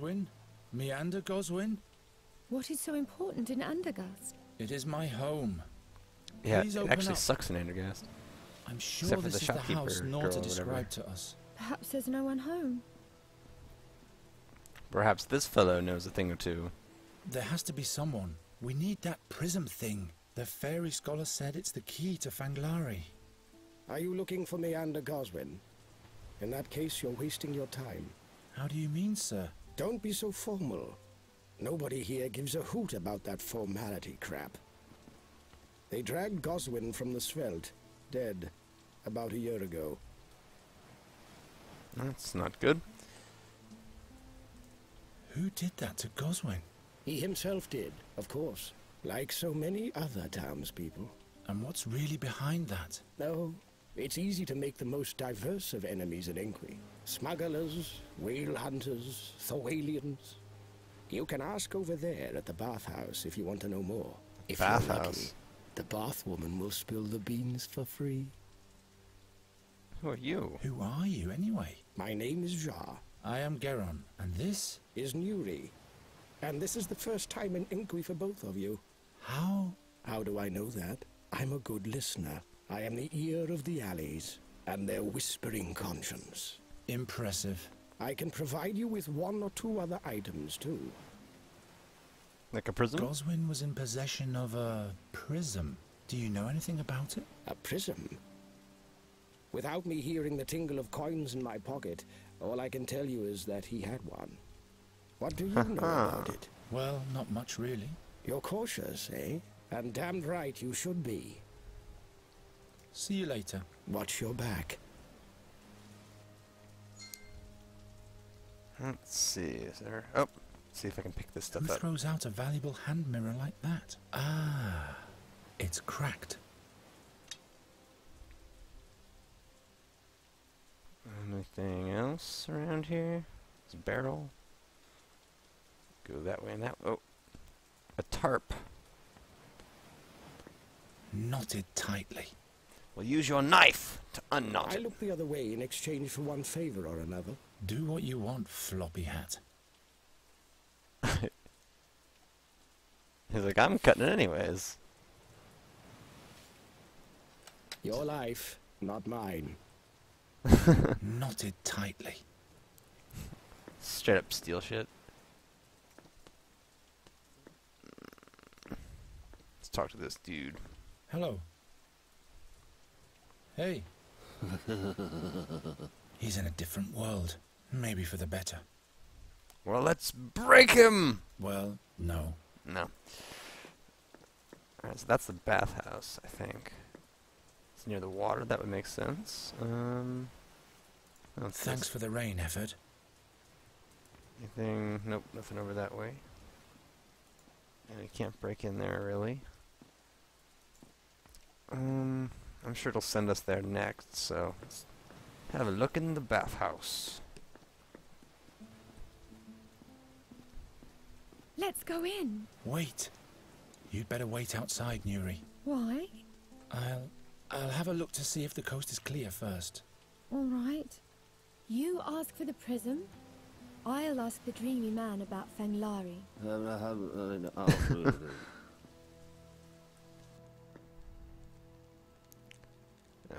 Goswin? Meander Goswin? What is so important in Andergast? It is my home. Yeah, it actually sucks in Andergast. I'm sure except this for the is the house Norta described to us. Perhaps there's no one home. Perhaps this fellow knows a thing or two. There has to be someone. We need that prism thing. The fairy scholar said it's the key to Fanglari. Are you looking for Meander Goswin? In that case, you're wasting your time. How do you mean, sir? Don't be so formal. Nobody here gives a hoot about that formality crap. They dragged Goswin from the Svelte, dead, about a year ago. That's not good. Who did that to Goswin? He himself did, of course, like so many other townspeople. And what's really behind that? No, it's easy to make the most diverse of enemies in Inkwi. Smugglers, whale hunters, Thoalians. You can ask over there at the bathhouse if you want to know more. If bathhouse? Lucky, the bathwoman will spill the beans for free. Who are you? Who are you, anyway? My name is Jia. I am Geron, and this is Nuri. And this is the first time in Inkwi for both of you. How? How do I know that? I'm a good listener. I am the ear of the alleys, and their whispering conscience. Impressive. I can provide you with one or two other items, too. Like a prism? Goswin was in possession of a prism. Do you know anything about it? A prism? Without me hearing the tingle of coins in my pocket, all I can tell you is that he had one. What do you know about it? Well, not much, really. You're cautious, eh? And damned right you should be. See you later. Watch your back. Let's see, is there... Oh, see if I can pick this stuff up. Who throws out a valuable hand mirror like that? Ah, it's cracked. Anything else around here? There's a barrel. Go that way and that way. Oh, a tarp. Knotted tightly. Well, use your knife to unknot it. I look the other way in exchange for one favor or another. Do what you want, floppy hat. He's like, I'm cutting it anyways. Your life, not mine. Knotted tightly. Straight up steal shit. Let's talk to this dude. Hello. Hey. He's in a different world. Maybe for the better. Well, let's break him! Well, no. No. Alright, so that's the bathhouse, I think. It's near the water, that would make sense. Thanks for the rain, Efford. Anything? Nope, nothing over that way. And we can't break in there, really. I'm sure it'll send us there next, so... Let's have a look in the bathhouse. Let's go in. Wait. You'd better wait outside, Nuri. Why? I'll have a look to see if the coast is clear first. All right. You ask for the prism. I'll ask the dreamy man about Fenlari.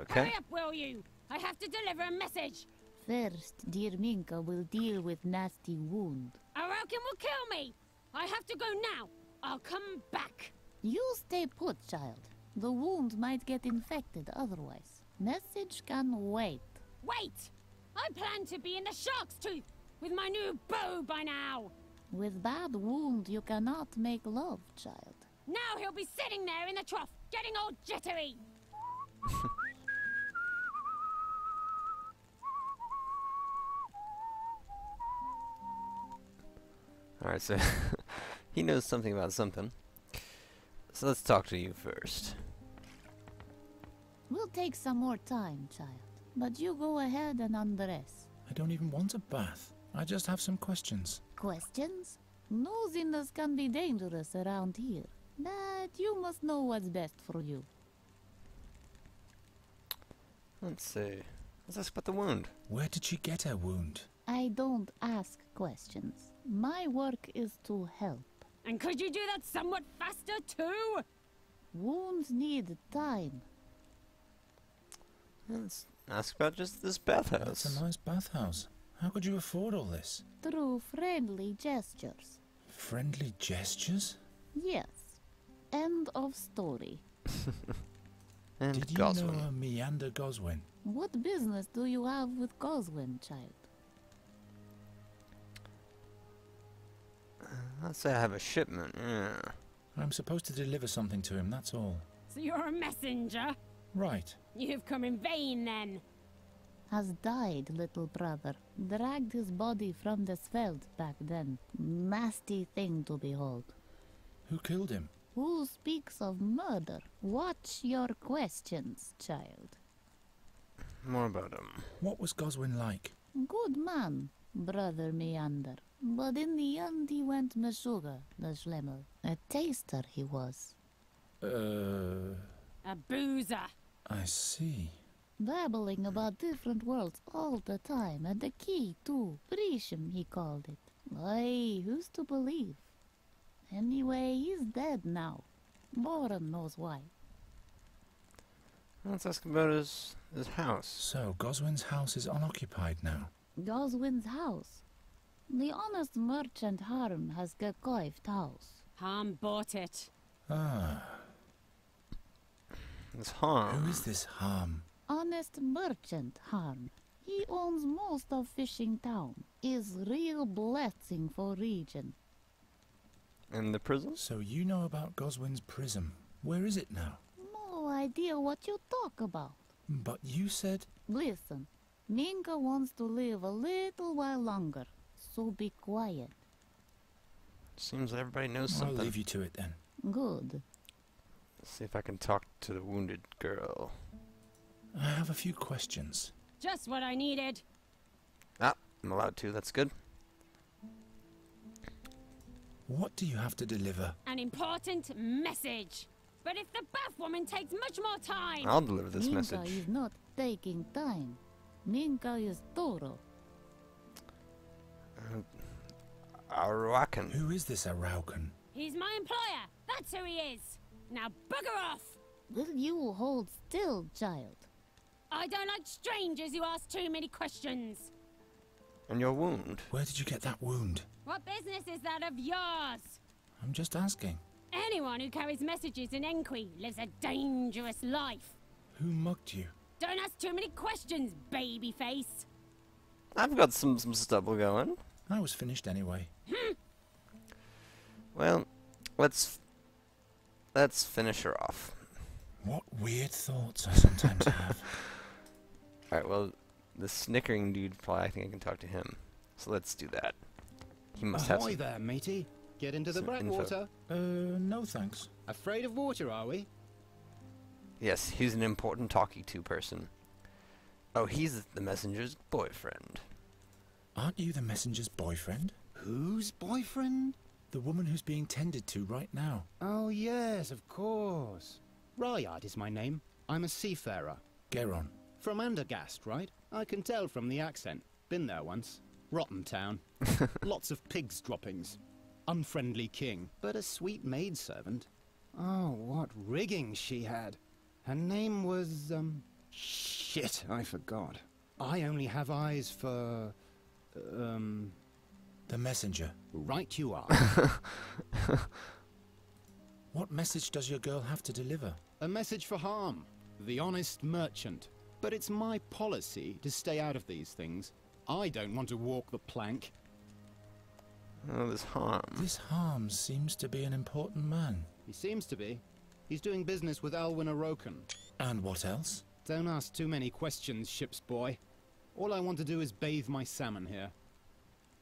Okay. Hurry up, will you? I have to deliver a message. First, dear Minka will deal with nasty wound. Arokin will kill me. I have to go now. I'll come back. You stay put, child. The wound might get infected otherwise. Message can wait. Wait! I plan to be in the shark's tooth with my new bow by now. With that wound, you cannot make love, child. Now he'll be sitting there in the trough, getting all jittery. Alright, so he knows something about something. So let's talk to you first. We'll take some more time, child. But you go ahead and undress. I don't even want a bath. I just have some questions. Questions? Nosiness can be dangerous around here. But you must know what's best for you. Let's see. Let's ask about the wound. Where did she get her wound? I don't ask questions. My work is to help. And could you do that somewhat faster too? Wounds need time. Let's ask about just this bathhouse. That's a nice bathhouse. How could you afford all this? Through friendly gestures. Friendly gestures? Yes. End of story. And did you Goswin. Know a Meander Goswin? What business do you have with Goswin, child? Let's say I have a shipment, yeah. I'm supposed to deliver something to him, that's all. So you're a messenger? Right. You've come in vain, then. Has died, little brother. Dragged his body from the Svelte back then. Nasty thing to behold. Who killed him? Who speaks of murder? Watch your questions, child. More about him. What was Goswin like? Good man, brother Meander. But in the end he went Meshuggah, the Schlemel. A taster he was. A boozer. I see. Babbling about different worlds all the time, and the key too. Frishim he called it. Aye, who's to believe? Anyway, he's dead now. Boran knows why. Let's ask about his house. So, Goswin's house is unoccupied now. Goswin's house? The honest merchant Harn has gekoift house. Harn bought it. Ah. It's Harn. Who is this Harn? Honest merchant Harn. He owns most of fishing town. Is real blessing for region. And the prison? So you know about Goswin's prison. Where is it now? No idea what you talk about. But you said... Listen, Minka wants to live a little while longer, so be quiet. Seems that everybody knows something. I'll leave you to it then. Good. Let's see if I can talk to the wounded girl. I have a few questions. Just what I needed. Ah, I'm allowed to, that's good. What do you have to deliver? An important message. But if the bath woman takes much more time... I'll deliver this message. Minka is not taking time. Minka is thorough. Araucan. Who is this Araucan? He's my employer. That's who he is. Now bugger off. Will you hold still, child? I don't like strangers who ask too many questions. And your wound? Where did you get that wound? What business is that of yours? I'm just asking. Anyone who carries messages in Inkwi lives a dangerous life. Who mugged you? Don't ask too many questions, babyface. I've got some stubble going. I was finished anyway. Well, let's finish her off. What weird thoughts I sometimes have. All right, well, the snickering dude probably, I think I can talk to him. So let's do that. He must have some there, matey. Get into the breakwater. No thanks. Afraid of water, are we? Yes, he's an important talky-to person. Oh, he's the messenger's boyfriend. Aren't you the messenger's boyfriend? Whose boyfriend? The woman who's being tended to right now. Oh, yes, of course. Rayard is my name. I'm a seafarer. Geron. From Andergast, right? I can tell from the accent. Been there once. Rotten town. Lots of pigs' droppings. Unfriendly king, but a sweet maidservant. Oh, what rigging she had. Her name was, shit, I forgot. I only have eyes for... The messenger. Right you are. What message does your girl have to deliver? A message for Harm, the honest merchant. But it's my policy to stay out of these things. I don't want to walk the plank. Oh, this Harm. This Harm seems to be an important man. He seems to be. He's doing business with Alwyn Arokin. And what else? Don't ask too many questions, ship's boy. All I want to do is bathe my salmon here.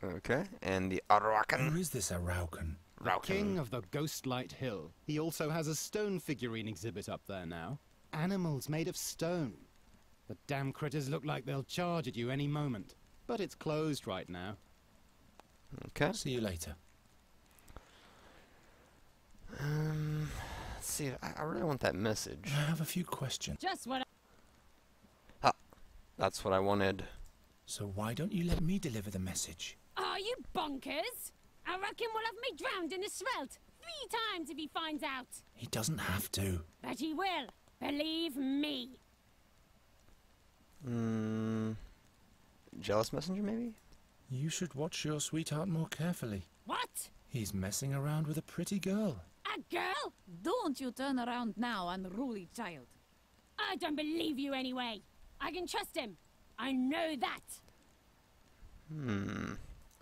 Okay, and the Araucan? Who is this Araucan? The king of the Ghostlight Hill. He also has a stone figurine exhibit up there now. Animals made of stone. The damn critters look like they'll charge at you any moment. But it's closed right now. Okay. See you later. Let's see, I really want that message. I have a few questions. Just what I... Ah, that's what I wanted. So why don't you let me deliver the message? Are you bonkers? Arokin will have me drowned in the Svelte 3 times if he finds out. He doesn't have to. But he will. Believe me. Jealous messenger, maybe? You should watch your sweetheart more carefully. What? He's messing around with a pretty girl. A girl? Don't you turn around now, unruly child. I don't believe you anyway. I can trust him. I know that.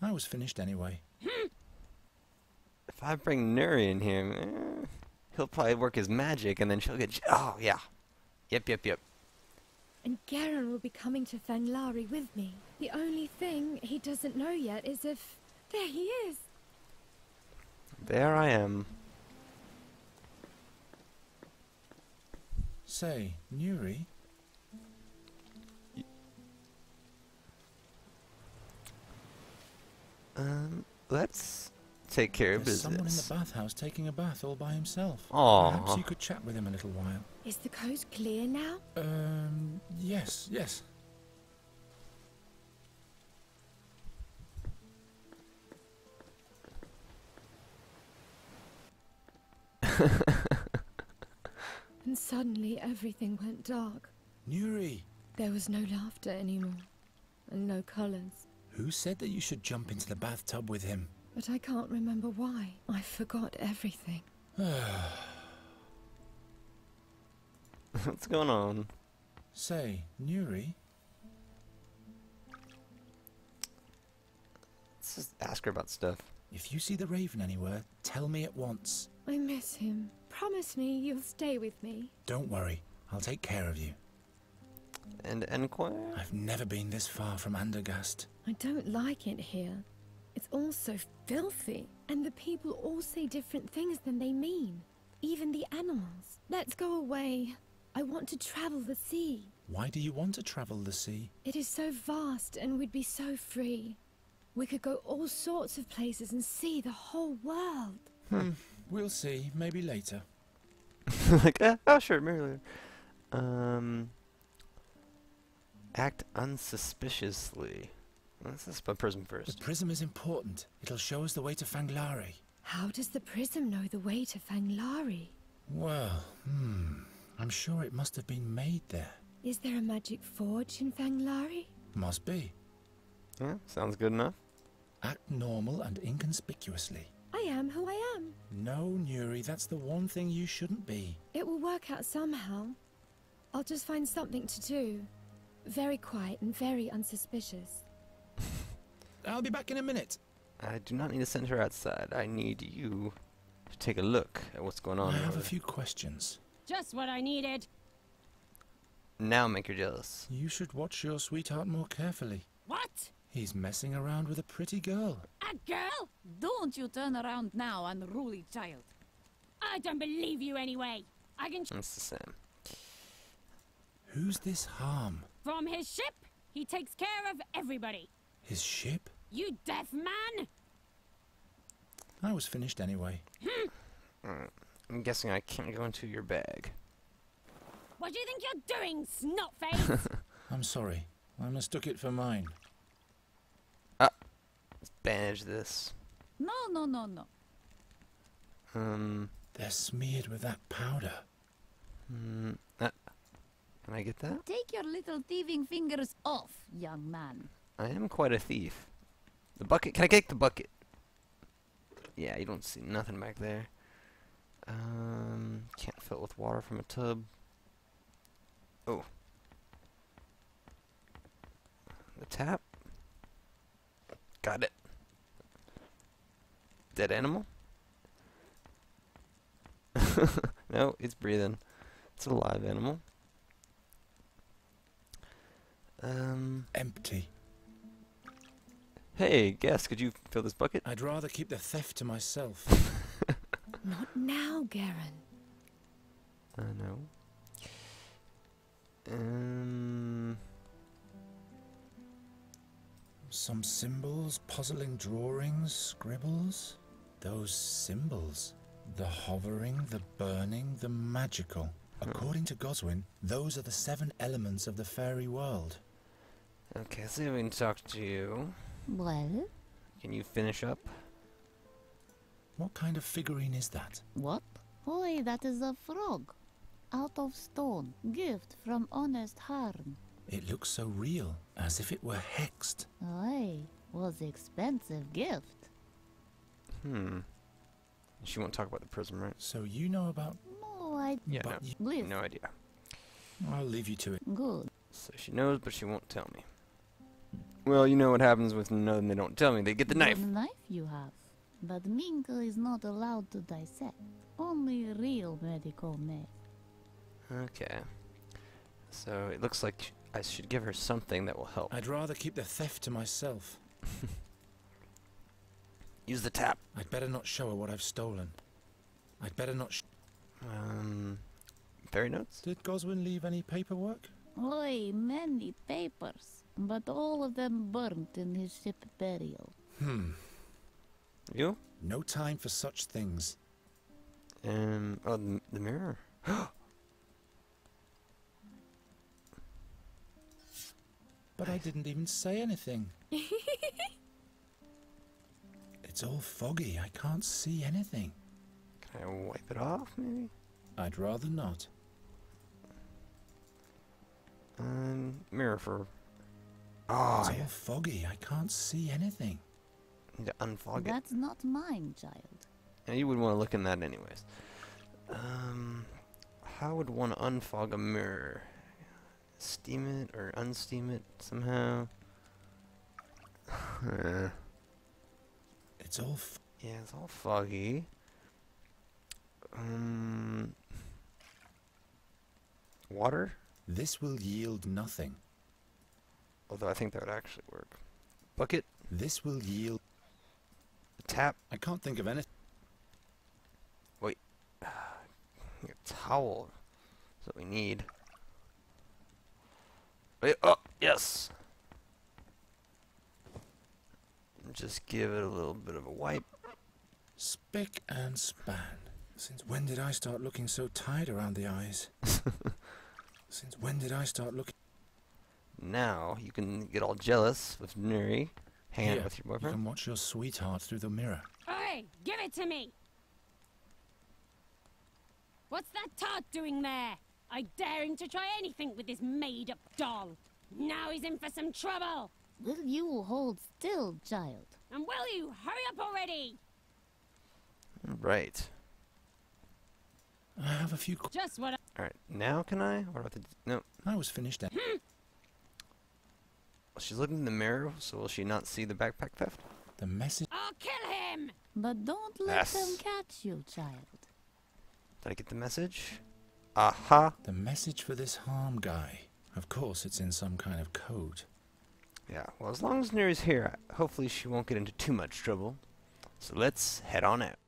I was finished anyway. If I bring Nuri in here, he'll probably work his magic and then she'll get... Oh, yeah. Yep. And Geron will be coming to Fenlari with me. The only thing he doesn't know yet is if... There he is. There I am. Say, Nuri... let's take care of business. Someone in the bathhouse taking a bath all by himself. Aww. Perhaps you could chat with him a little while. Is the coast clear now? Yes. And suddenly everything went dark. Nuri! There was no laughter anymore, and no colours. Who said that you should jump into the bathtub with him? But I can't remember why. I forgot everything. What's going on? Say, Nuri? Let's just ask her about stuff. If you see the Raven anywhere, tell me at once. I miss him. Promise me you'll stay with me. Don't worry. I'll take care of you. And Inkwi? I've never been this far from Andergast. I don't like it here. It's all so filthy. And the people all say different things than they mean. Even the animals. Let's go away. I want to travel the sea. Why do you want to travel the sea? It is so vast and we'd be so free. We could go all sorts of places and see the whole world. We'll see. Maybe later. Like, oh sure, maybe later. Act unsuspiciously. Let's just put prism first. The prism is important. It'll show us the way to Fanglari. How does the prism know the way to Fanglari? Well, I'm sure it must have been made there. Is there a magic forge in Fanglari? Must be. Yeah, sounds good enough. Act normal and inconspicuously. I am who I am. No, Nuri, that's the one thing you shouldn't be. It will work out somehow. I'll just find something to do. Very quiet and very unsuspicious. I'll be back in a minute. I do not need to send her outside. I need you to take a look at what's going on. I have a few questions. Just what I needed. Now make her jealous. You should watch your sweetheart more carefully. What? He's messing around with a pretty girl. A girl? Don't you turn around now, unruly child. I don't believe you anyway. I can... That's the same. Who's this Harm? From his ship, he takes care of everybody. His ship? You deaf man! I was finished anyway. I'm guessing I can't go into your bag. What do you think you're doing, snotface? I'm sorry. I mistook it for mine. Let's bandage this. No. They're smeared with that powder. Can I get that? Take your little thieving fingers off, young man. I am quite a thief. The bucket? Can I get the bucket? Yeah, you don't see nothing back there. Can't fill it with water from a tub. Oh. The tap? Got it. Dead animal? No, it's breathing. It's a live animal. Empty. Hey, guess, could you fill this bucket? I'd rather keep the theft to myself. Not now, Geron. I know. Some symbols, puzzling drawings, scribbles. Those symbols. The hovering, the burning, the magical. According to Goswin, those are the 7 elements of the fairy world. Okay, so we can talk to you. Well? Can you finish up? What kind of figurine is that? What? Why, that is a frog. Out of stone. Gift from honest Harn. It looks so real, as if it were hexed. Aye, was expensive gift. Hmm. She won't talk about the prism, right? So you know about... No, I... Yeah, but no, no idea. I'll leave you to it. Good. So she knows, but she won't tell me. Well, you know what happens with no and they don't tell me. They get the knife. The knife you have. But Minka is not allowed to dissect. Only real medical men. Okay. So it looks like I should give her something that will help. I'd rather keep the theft to myself. Use the tap. I'd better not show her what I've stolen. I'd better not fairy notes? Did Goswin leave any paperwork? Oi, many papers. But all of them burnt in his ship burial. Hmm. You? No time for such things. Oh, the mirror. But I didn't even say anything. It's all foggy. I can't see anything. Can I wipe it off, maybe? I'd rather not. Mirror for... Oh, it's all foggy. I can't see anything. Need to unfog it. That's not mine, child. And you would want to look in that anyways. How would one unfog a mirror? Steam it or unsteam it somehow? It's all yeah, it's all foggy. Water? This will yield nothing. Although I think that would actually work. Bucket? This will yield... A tap? I can't think of anything. Wait. A towel. That's what we need. Wait, oh, yes! Just give it a little bit of a wipe. Spick and span. Since when did I start looking so tired around the eyes? Since when did I start looking... Now, you can get all jealous with Nuri. Hang out with your boyfriend. You can watch your sweetheart through the mirror. Hey, give it to me! What's that tart doing there? I dare him to try anything with this made-up doll. Now he's in for some trouble. Will you hold still, child? And will you hurry up already? Right. I have a few... Just what I... Alright, now can I? What about the... No. I was finished at... Well, she's looking in the mirror, so will she not see the backpack theft? The message... I'll kill him! But don't let them catch you, child. Did I get the message? Aha! The message for this harm guy. Of course, it's in some kind of code. Yeah, well, as long as Nuri's here, hopefully she won't get into too much trouble. So let's head on out.